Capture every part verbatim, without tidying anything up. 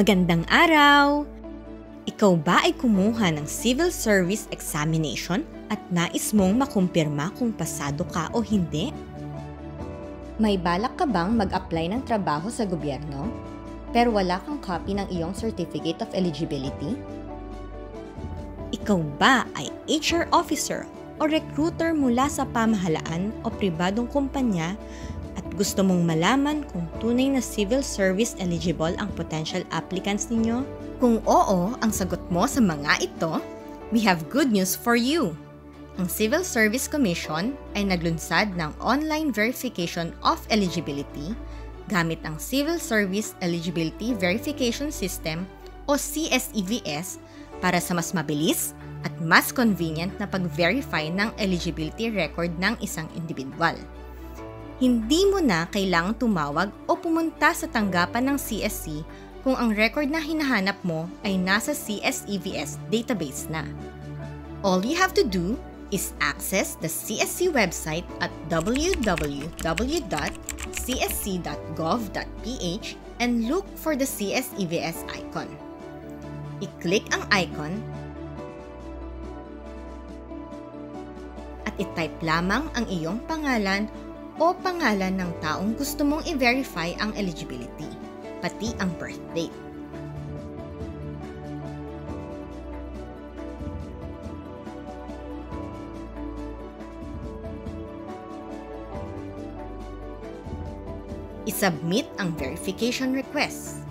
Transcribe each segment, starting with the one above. Magandang araw! Ikaw ba ay kumuha ng Civil Service Examination at nais mong makumpirma kung pasado ka o hindi? May balak ka bang mag-apply ng trabaho sa gobyerno pero wala kang copy ng iyong Certificate of Eligibility? Ikaw ba ay H R officer o recruiter mula sa pamahalaan o pribadong kumpanya at gusto mong malaman kung tunay na civil service eligible ang potential applicants ninyo? Kung oo ang sagot mo sa mga ito, we have good news for you! Ang Civil Service Commission ay naglunsad ng Online Verification of Eligibility gamit ang Civil Service Eligibility Verification System o C S E B S para sa mas mabilis at mas convenient na pag-verify ng eligibility record ng isang individual. Hindi mo na kailangang tumawag o pumunta sa tanggapan ng C S C kung ang record na hinahanap mo ay nasa C S E B S database na. All you have to do is access the C S C website at w w w dot c s c dot gov dot p h and look for the C S E B S icon. I-click ang icon at i-type lamang ang iyong pangalan o pangalan ng taong gusto mong i-verify ang eligibility, pati ang birth date. I-submit ang verification request.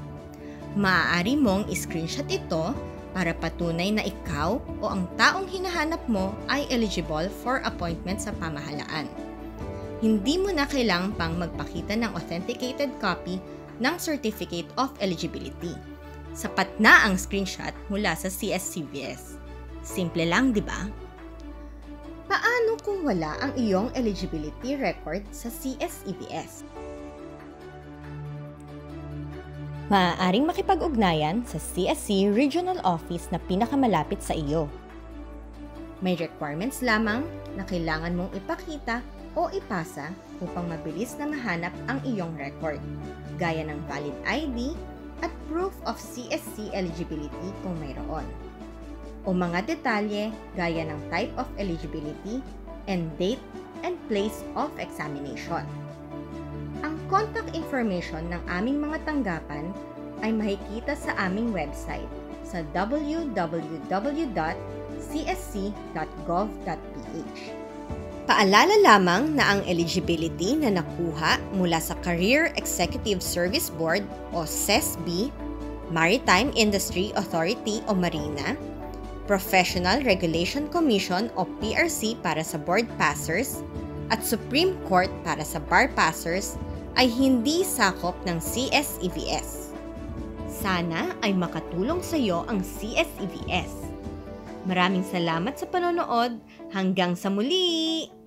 Maaari mong i-screenshot ito para patunay na ikaw o ang taong hinahanap mo ay eligible for appointment sa pamahalaan. Hindi mo na kailangang pang magpakita ng authenticated copy ng Certificate of Eligibility. Sapat na ang screenshot mula sa C S C B S. Simple lang, di ba? Paano kung wala ang iyong eligibility record sa C S C B S? Maaaring makipag-ugnayan sa C S C Regional Office na pinakamalapit sa iyo. May requirements lamang na kailangan mong ipakita o ipasa upang mabilis na mahanap ang iyong record, gaya ng valid I D at proof of C S C eligibility kung mayroon, o mga detalye gaya ng type of eligibility and date and place of examination. Ang contact information ng aming mga tanggapan ay makikita sa aming website sa w w w dot c s c dot gov dot p h. Paalala lamang na ang eligibility na nakuha mula sa Career Executive Service Board o C S B, Maritime Industry Authority o Marina, Professional Regulation Commission o P R C para sa board passers, at Supreme Court para sa bar passers ay hindi sakop ng C S E B S. Sana ay makatulong sa iyo ang C S E B S. Maraming salamat sa panonood. Hanggang sa muli!